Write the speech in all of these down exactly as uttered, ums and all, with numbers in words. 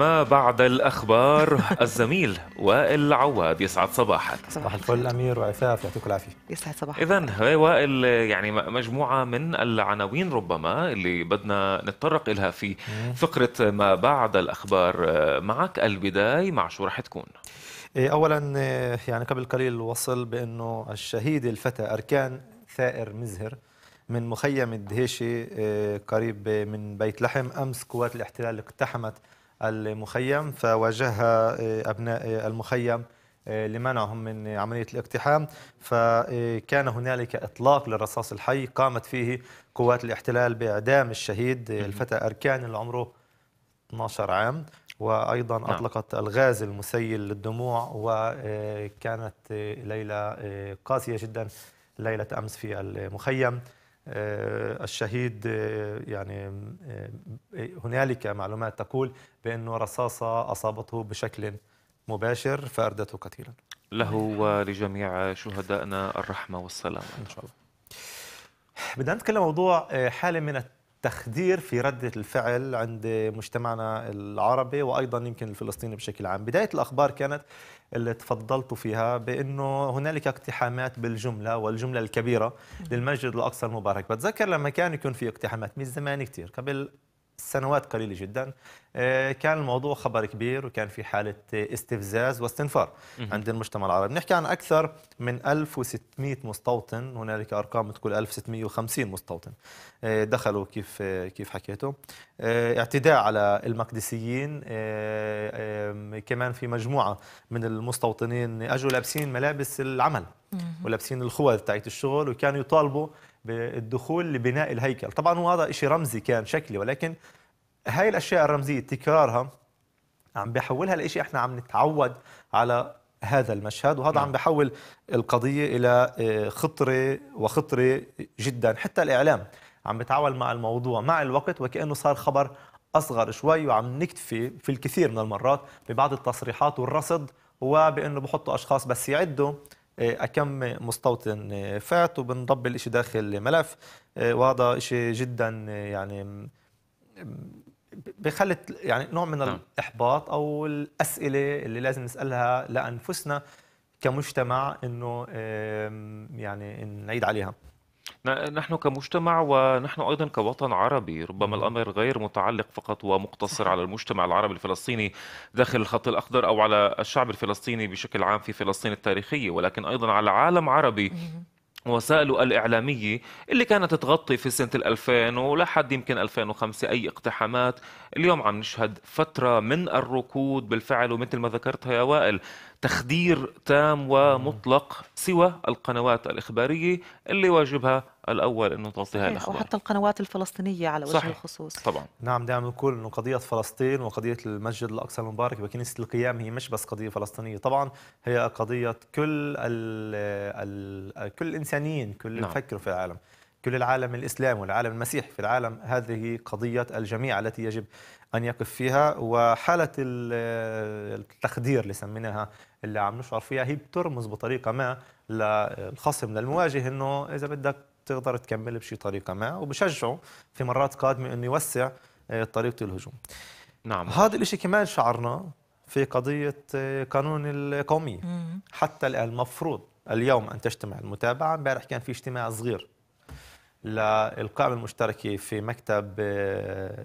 ما بعد الأخبار الزميل وائل العواد. يسعد صباحك. صباح الفل أمير وعفاف، يعطيكم العافية. يسعد صباحك. إذا وائل، يعني مجموعة من العناوين ربما اللي بدنا نتطرق إلها في فقرة ما بعد الأخبار معك. البداية مع شو راح تكون؟ أولا يعني قبل قليل وصل بأنه الشهيد الفتى أركان ثائر مزهر من مخيم الدهيشه قريب من بيت لحم، أمس قوات الاحتلال اقتحمت المخيم فواجهها أبناء المخيم لمنعهم من عملية الاقتحام، فكان هنالك إطلاق للرصاص الحي قامت فيه قوات الاحتلال بإعدام الشهيد الفتى أركان اللي عمره اثني عشر عام، وأيضا أطلقت الغاز المسيل للدموع، وكانت ليلة قاسية جدا ليلة أمس في المخيم. الشهيد يعني هنالك معلومات تقول بأنه رصاصة أصابته بشكل مباشر فأردته قتيلا. له ولجميع شهدائنا الرحمة والسلامة إن شاء الله. بدنا نتكلم موضوع حالة من التخدير في ردة الفعل عند مجتمعنا العربي وأيضا يمكن الفلسطيني بشكل عام. بداية الأخبار كانت اللي تفضلتوا فيها بأنه هنالك اقتحامات بالجملة والجملة الكبيرة للمسجد الأقصى المبارك. بتذكر لما كان يكون في اقتحامات من زمان كتير، قبل سنوات قليلة جدا، كان الموضوع خبر كبير وكان في حالة استفزاز واستنفار عند المجتمع العربي. نحكي عن أكثر من ألف وستمئة مستوطن، هنالك أرقام تقول ألف وستمئة وخمسين مستوطن دخلوا كيف كيف حكيتوا. اعتداء على المقدسيين، كمان في مجموعة من المستوطنين أجوا لابسين ملابس العمل ولابسين الخوذ تاعت الشغل، وكانوا يطالبوا بالدخول لبناء الهيكل. طبعا هذا شيء رمزي كان شكلي، ولكن هاي الاشياء الرمزيه تكرارها عم بيحولها لشيء احنا عم نتعود على هذا المشهد، وهذا عم بيحول القضيه الى خطره وخطره جدا. حتى الاعلام عم بتعامل مع الموضوع مع الوقت وكانه صار خبر اصغر شوي، وعم نكتفي في الكثير من المرات ببعض التصريحات والرصد، وبانه بحطوا اشخاص بس يعدوا أكم مستوطن فات وبنضب الإشي داخل ملف. وهذا إشي جدا يعني بيخلي يعني نوع من الإحباط أو الأسئلة اللي لازم نسألها لأنفسنا كمجتمع إنه يعني نعيد عليها. نحن كمجتمع ونحن أيضا كوطن عربي، ربما الأمر غير متعلق فقط ومقتصر على المجتمع العربي الفلسطيني داخل الخط الأخضر أو على الشعب الفلسطيني بشكل عام في فلسطين التاريخية، ولكن أيضا على عالم عربي وسائله الإعلامية اللي كانت تغطي في سنة الألفين ولحد يمكن ألفين وخمسة أي اقتحامات. اليوم عم نشهد فترة من الركود بالفعل، ومثل ما ذكرتها يا وائل تخدير تام ومطلق سوى القنوات الإخبارية اللي واجبها الأول أنه تغطي هاي الأخبار، وحتى القنوات الفلسطينية على وجه صحيح. الخصوص طبعا. نعم دائما نقول أنه قضية فلسطين وقضية المسجد الأقصى المبارك وكنيسة القيام هي مش بس قضية فلسطينية، طبعا هي قضية كل ال كل الإنسانيين، كل اللي بفكروا في العالم، كل العالم الإسلامي والعالم المسيحي في العالم، هذه قضية الجميع التي يجب أن يقف فيها. وحالة التخدير اللي سميناها اللي عم نشعر فيها هي بترمز بطريقة ما للخصم للمواجه أنه إذا بدك تقدر تكمل بشي طريقة ما، وبشجعه في مرات قادمة أنه يوسع طريقة الهجوم. نعم. هذا الإشي كمان شعرنا في قضية قانون القومية. حتى الآن المفروض اليوم أن تجتمع المتابعة، امبارح كان في اجتماع صغير للقائمة المشتركة في مكتب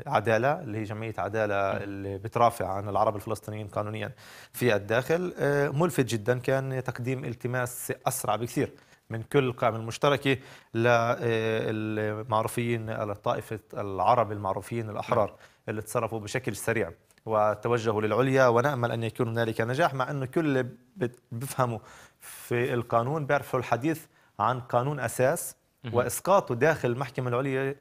عداله اللي هي جمعية عداله اللي بترافع عن العرب الفلسطينيين قانونيا في الداخل. ملفت جدا كان تقديم التماس أسرع بكثير من كل القائمة المشتركة للمعروفين لطائفة العرب المعروفين الأحرار اللي تصرفوا بشكل سريع وتوجهوا للعليا، ونأمل أن يكون هنالك نجاح، مع أنه كل اللي بفهموا في القانون بيعرفوا الحديث عن قانون أساس وإسقاطه داخل المحكمة العليا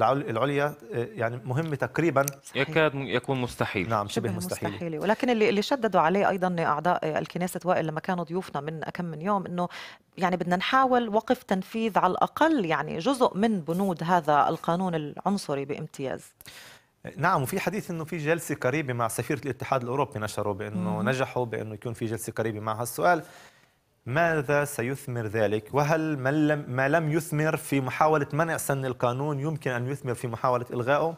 العليا يعني مهم تقريبا يكاد يكون مستحيل. نعم شبه مستحيل. مستحيل. ولكن اللي اللي شددوا عليه ايضا اعضاء الكنيسة وائل لما كانوا ضيوفنا من كم من يوم انه يعني بدنا نحاول وقف تنفيذ على الاقل يعني جزء من بنود هذا القانون العنصري بامتياز. نعم. وفي حديث انه في جلسة قريبة مع سفيرة الاتحاد الاوروبي، نشروا بانه نجحوا بانه يكون في جلسة قريبة معها. السؤال ماذا سيثمر ذلك؟ وهل ما لم يثمر في محاولة منع سن القانون يمكن أن يثمر في محاولة إلغائه؟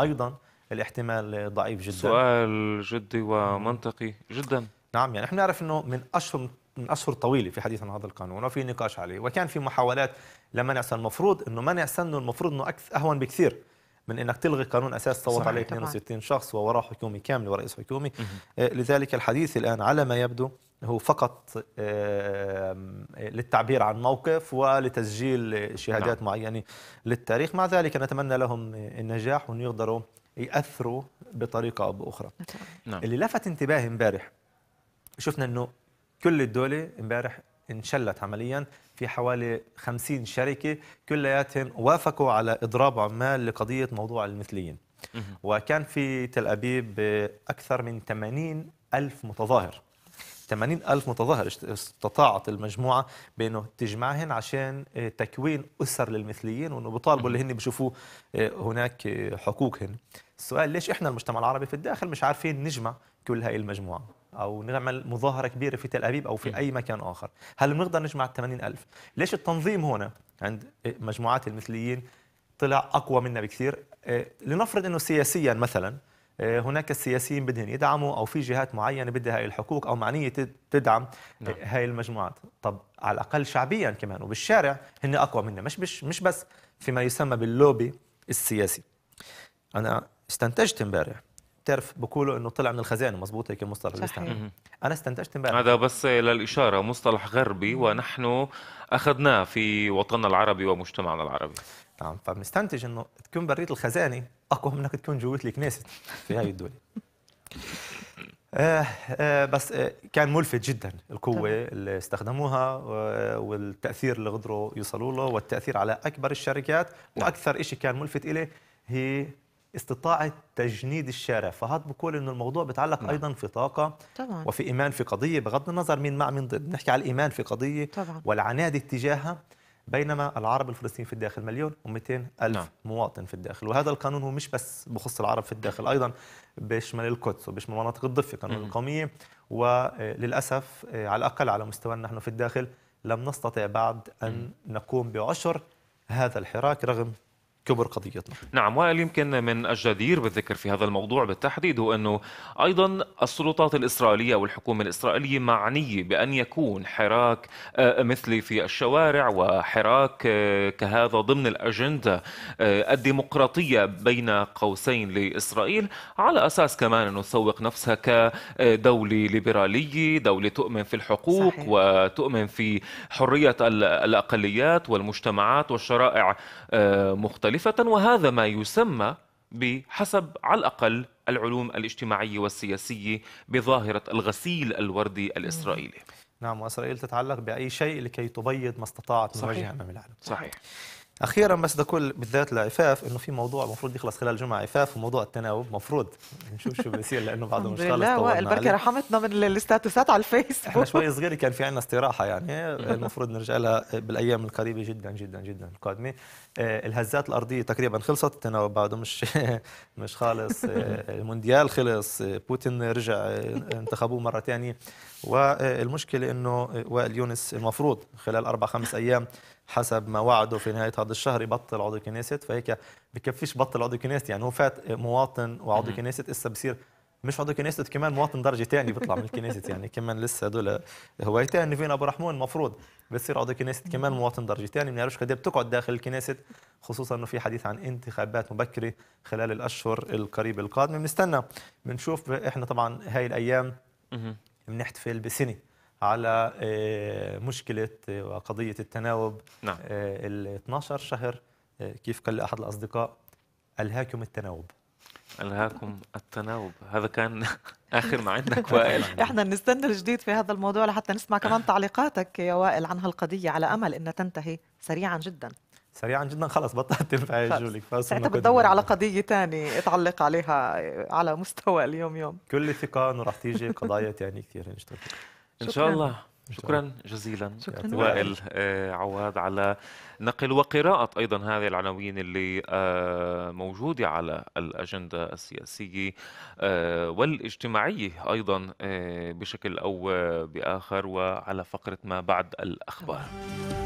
أيضا الاحتمال ضعيف جدا. سؤال جدي ومنطقي جدا. نعم، يعني احنا نعرف انه من اشهر من اشهر طويله في حديث عن هذا القانون وفي نقاش عليه، وكان في محاولات لمنع سنه. المفروض انه منع سنه المفروض انه اكثر اهون بكثير من انك تلغي قانون اساس صوت عليه اثنين وستين شخص ووراه حكومه كامله ورئيس حكومي. آه لذلك الحديث الان على ما يبدو هو فقط آه للتعبير عن موقف ولتسجيل شهادات نعم. معينه للتاريخ. مع ذلك نتمنى لهم النجاح وان يقدروا ياثروا بطريقه او باخرى. نعم. اللي لفت انتباهي امبارح شفنا انه كل الدوله امبارح انشلت عمليا في حوالي خمسين شركه كلياتهم وافقوا على اضراب عمال لقضيه موضوع المثليين. وكان في تل ابيب اكثر من ثمانين ألف متظاهر. ثمانين ألف متظاهر استطاعت المجموعه بانه تجمعهن عشان تكوين اسر للمثليين وانه بيطالبوا اللي هن بشوفوه هناك حقوقهن. السؤال ليش احنا المجتمع العربي في الداخل مش عارفين نجمع كل هاي المجموعه؟ أو نعمل مظاهرة كبيرة في تل أبيب أو في أي مكان آخر، هل بنقدر نجمع الثمانين ألف؟ ليش التنظيم هنا عند مجموعات المثليين طلع أقوى منا بكثير؟ لنفرض أنه سياسيا مثلا هناك السياسيين بدهم يدعموا أو في جهات معينة بدها هاي الحقوق أو معنية تدعم نعم. هاي المجموعات. طب على الأقل شعبيا كمان وبالشارع هن أقوى منا، مش مش بس فيما يسمى باللوبي السياسي. أنا استنتجت امبارح، بتعرف بقولوا انه طلع من الخزانه، مضبوط هيك المصطلح اللي استعمله. انا استنتجت امبارح، هذا بس للاشاره مصطلح غربي ونحن اخذناه في وطننا العربي ومجتمعنا العربي. نعم، فبنستنتج انه تكون برية الخزانه اقوى من انك تكون جوه الكنيسة في هاي الدوله. آه آه بس آه كان ملفت جدا القوه اللي استخدموها والتاثير اللي قدروا يوصلوا له والتاثير على اكبر الشركات. واكثر شيء كان ملفت اليه هي استطاعت تجنيد الشارع. فهذا بقول انه الموضوع بتعلق نعم. ايضا في طاقه طبعاً. وفي ايمان في قضيه، بغض النظر مين مع مين ضد، نحكي على الايمان في قضيه طبعاً. والعناد اتجاهها. بينما العرب الفلسطينيين في الداخل مليون ومئتين ألف نعم. مواطن في الداخل، وهذا القانون هو مش بس بخص العرب في الداخل، ايضا بيشمل القدس وبيشمل مناطق الضفه، قانون القوميه. وللاسف على الاقل على مستوانا نحن في الداخل لم نستطع بعد ان نقوم بعشر هذا الحراك رغم كبر قضيتنا. نعم، وائل يمكن من الجدير بالذكر في هذا الموضوع بالتحديد هو أنه أيضا السلطات الإسرائيلية والحكومة الإسرائيلية معنية بأن يكون حراك مثلي في الشوارع وحراك كهذا ضمن الأجندة الديمقراطية بين قوسين لإسرائيل، على أساس كمان أنه تسوق نفسها كدولة ليبرالية، دولة تؤمن في الحقوق صحيح. وتؤمن في حرية الأقليات والمجتمعات والشرائع مختلفة، وهذا ما يسمى بحسب على الأقل العلوم الاجتماعية والسياسية بظاهرة الغسيل الوردي الإسرائيلي. نعم، وإسرائيل تتعلق بأي شيء لكي تبيض ما استطاعت من وجه أمام العالم. صحيح. أخيرا بس دكول بالذات لعفاف، إنه في موضوع المفروض يخلص خلال جمعة عفاف، وموضوع التناوب مفروض نشوف شو بيصير لأنه بعده مش خالص. لا وائل بركي رحمتنا من الاستاتوسات على الفيسبوك. إحنا شوي صغير كان في عنا استراحة، يعني المفروض نرجع لها بالأيام القريبة جدا جدا جدا القادمة. الهزات الأرضية تقريبا خلصت، التناوب بعده مش مش خالص، المونديال خلص، بوتين رجع انتخبوه مرة ثانية، والمشكلة إنه وائل يونس المفروض خلال أربع خمس أيام حسب ما وعدوا في نهاية هذا الشهر يبطل عضو كنيست، فهيك بكفيش بطل عضو كنيست، يعني هو فات مواطن وعضو كنيست، إسا بصير مش عضو كنيست كمان مواطن درجة ثانية بيطلع من الكنيست، يعني كمان لسه هدول هوايتين. نيفين أبو رحمون المفروض بصير عضو كنيست كمان مواطن درجة ثانية، ما بنعرفش قد ايه بتقعد داخل الكنيست، خصوصا إنه في حديث عن انتخابات مبكرة خلال الأشهر القريبة القادمة. بنستنى بنشوف. إحنا طبعا هاي الأيام بنحتفل بسنة على مشكلة وقضية التناوب. نعم. اثني عشر شهر كيف قال أحد الأصدقاء ألهاكم التناوب. ألهاكم التناوب، هذا كان آخر ما عندك وائل. إحنا نستنى الجديد في هذا الموضوع لحتى نسمع كمان تعليقاتك يا وائل عن هالقضية، على أمل أنها تنتهي سريعا جدا. سريعا جدا خلص بطلت تنفع جولك، فأنت بتدور على قضية ثانية تعلق عليها على مستوى اليوم يوم. كل ثقة أنه راح تيجي قضايا ثانية كثير إن شاء الله. إن شاء الله. شكرا جزيلا وائل عواد على نقل وقراءة أيضا هذه العناوين اللي موجودة على الأجندة السياسية والاجتماعية أيضا بشكل أو بآخر، وعلى فقرة ما بعد الأخبار.